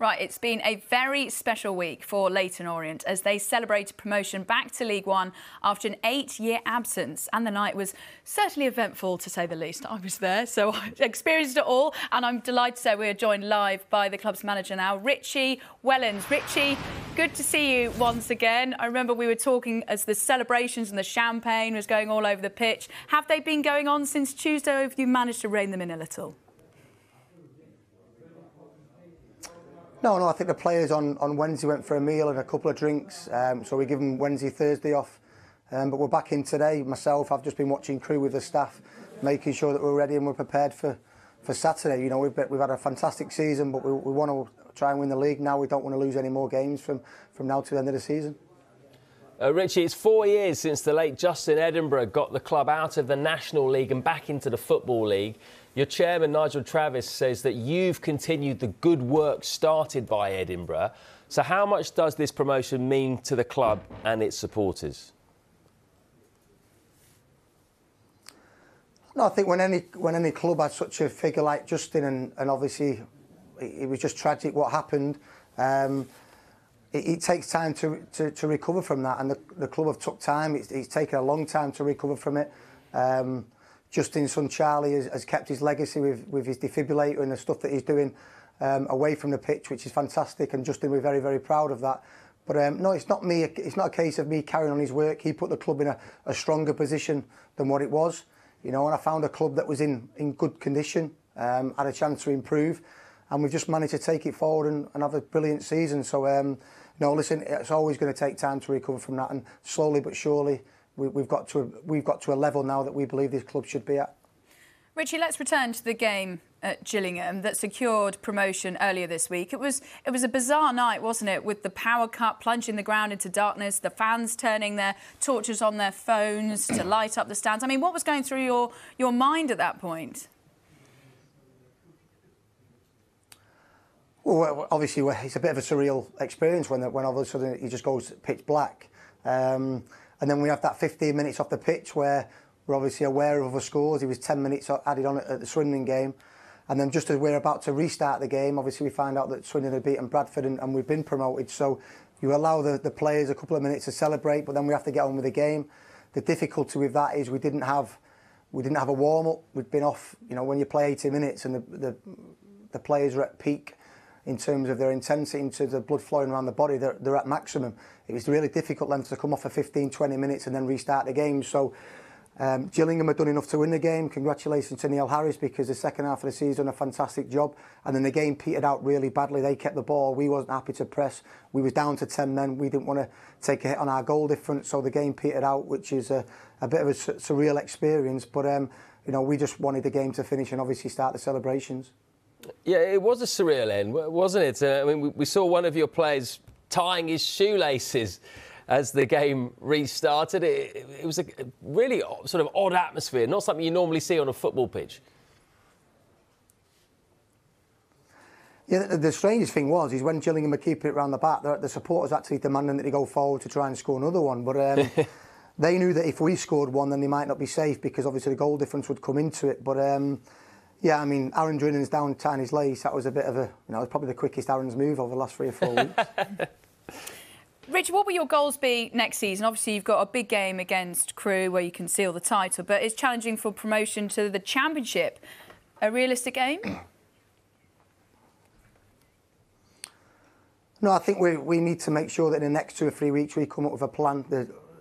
Right, it's been a very special week for Leyton Orient as they celebrated promotion back to League One after an 8-year absence. And the night was certainly eventful, to say the least. I was there, so I experienced it all. And I'm delighted to say we are joined live by the club's manager now, Richie Wellens. Richie, good to see you once again. I remember we were talking as the celebrations and the champagne was going all over the pitch. Have they been going on since Tuesday, or have you managed to rein them in a little? No, I think the players on Wednesday went for a meal and a couple of drinks, so we give them Wednesday, Thursday off. But we're back in today. Myself, I've just been watching Crewe with the staff, making sure that we're ready and we're prepared for Saturday. You know, we've had a fantastic season, but we want to try and win the league now. We don't want to lose any more games from now to the end of the season. Richie, it's 4 years since the late Justin Edinburgh got the club out of the National League and back into the Football League. Your chairman, Nigel Travis, says that you've continued the good work started by Edinburgh. So how much does this promotion mean to the club and its supporters? No, I think when any club has such a figure like Justin, and obviously it was just tragic what happened, it takes time to recover from that, and the club have took time. It's taken a long time to recover from it. Justin's son Charlie has kept his legacy with his defibrillator and the stuff that he's doing away from the pitch, which is fantastic, and Justin, we're very, very proud of that. But no, it's not me. It's not a case of me carrying on his work. He put the club in a stronger position than what it was, you know, and I found a club that was in good condition, had a chance to improve, and we've just managed to take it forward and have a brilliant season. So, no, listen, it's always going to take time to recover from that, and slowly but surely, We've got to a level now that we believe this club should be at. Richie, let's return to the game at Gillingham that secured promotion earlier this week. It was a bizarre night, wasn't it, with the power cut plunging the ground into darkness, the fans turning their torches on their phones to light up the stands. I mean, what was going through your mind at that point? Well, obviously, it's a bit of a surreal experience when all of a sudden it just goes pitch black. And then we have that 15 minutes off the pitch where we're obviously aware of other scores. It was 10 minutes added on at the Swindon game. And then just as we're about to restart the game, obviously we find out that Swindon had beaten Bradford and we've been promoted. So you allow the players a couple of minutes to celebrate, but then we have to get on with the game. The difficulty with that is we didn't have a warm-up. We'd been off, you know, when you play 80 minutes and the players are at peak in terms of their intensity, in terms of blood flowing around the body, they're at maximum. It was really difficult then to come off for 15, 20 minutes and then restart the game. So Gillingham had done enough to win the game. Congratulations to Neil Harris, because the second half of the season, a fantastic job. And then the game petered out really badly. They kept the ball. We wasn't happy to press. We was down to 10 men. We didn't want to take a hit on our goal difference. So the game petered out, which is a bit of a surreal experience. But, you know, we just wanted the game to finish and obviously start the celebrations. Yeah, it was a surreal end, wasn't it? I mean, we saw one of your players tying his shoelaces as the game restarted. It was a really sort of odd atmosphere, not something you normally see on a football pitch. Yeah, the strangest thing was when Gillingham were keeping it round the back, the supporters actually demanding that he go forward to try and score another one. But they knew that if we scored one, then they might not be safe, because obviously the goal difference would come into it. But yeah, I mean, Aaron Drennan's down tying his lace. That was a bit of a, you know, probably the quickest Aaron's move over the last 3 or 4 weeks. Rich, what will your goals be next season? Obviously, you've got a big game against Crewe where you can seal the title, but it's challenging for promotion to the Championship. A realistic aim? No, I think we need to make sure that in the next 2 or 3 weeks we come up with a plan.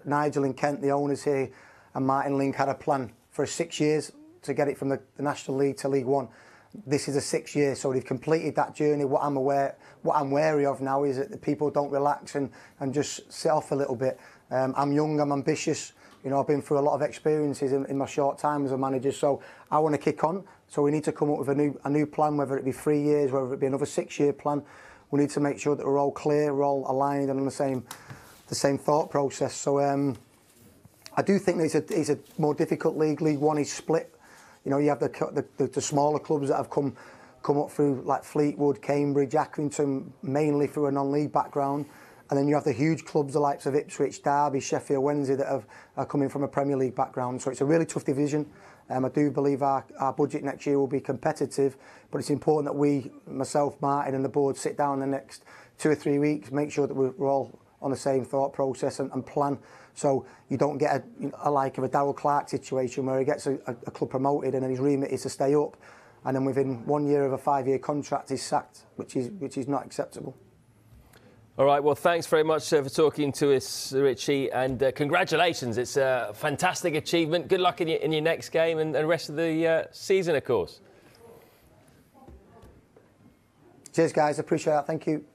Nigel and Kent, the owners here, and Martin Link had a plan for 6 years to get it from the National League to League One. This is a 6 year, so they've completed that journey. What I'm wary of now is that the people don't relax and just sit off a little bit. I'm young, I'm ambitious. You know, I've been through a lot of experiences in my short time as a manager, so I want to kick on. So we need to come up with a new plan, whether it be 3 years, whether it be another 6 year plan. We need to make sure that we're all clear, we're all aligned and on the same thought process. So I do think that it's a more difficult league. League One is split. You know, you have the smaller clubs that have come up through, like Fleetwood, Cambridge, Accrington, mainly through a non-league background. And then you have the huge clubs, the likes of Ipswich, Derby, Sheffield Wednesday, that are coming from a Premier League background. So it's a really tough division. I do believe our budget next year will be competitive, but it's important that we, myself, Martin and the board, sit down in the next 2 or 3 weeks, make sure that we're all on the same thought process and plan, so you don't get a like of a Darrell Clarke situation where he gets a club promoted and then his remit is to stay up, and then within 1 year of a 5-year contract he's sacked, which is not acceptable. All right, well, thanks very much for talking to us, Richie, and congratulations. It's a fantastic achievement. Good luck in your next game and the rest of the season, of course. Cheers, guys. Appreciate that. Thank you.